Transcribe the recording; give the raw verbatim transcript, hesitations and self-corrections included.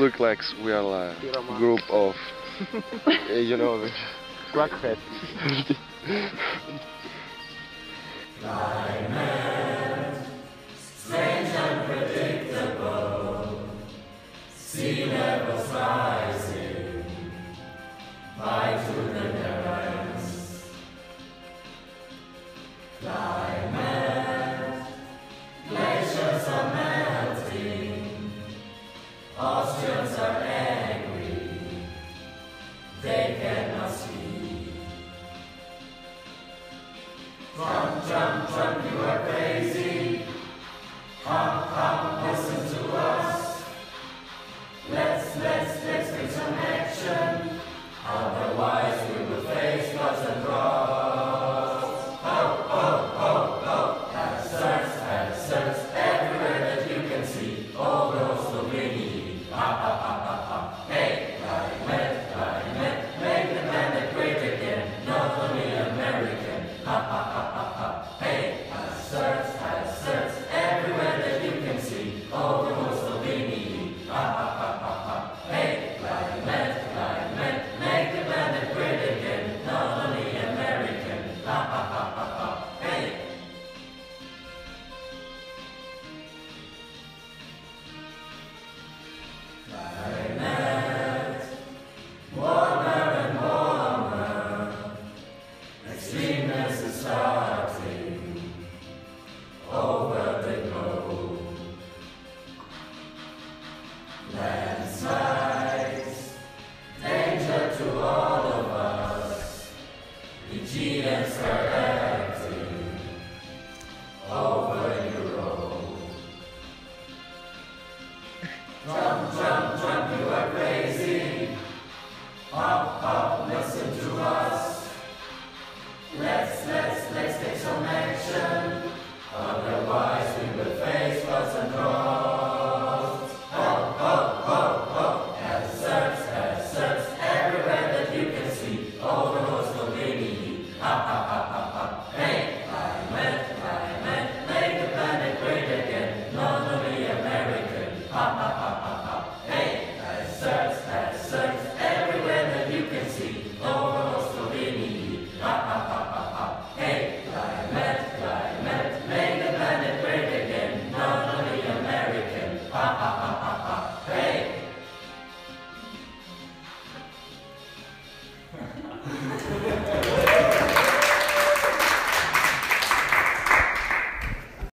look like we are a group of, you know, crackheads. Strange, unpredictable, sea levels rising, fly to the heavens. Climate, glaciers are melting, oceans are angry, they cannot see. Trump, Trump, Trump, you are crazy. Come, come, listen to us. Let's, let's, let's take some action. Otherwise we will face floods and droughts. Oh, oh, oh, oh. Hazards, hazards, everywhere that you can see. All those who we need. Ah, ah, ah, ah, ah. Hey, climate, climate. Make the planet great again. Not only American. Ah, ah, ah, ah, ah. Hey.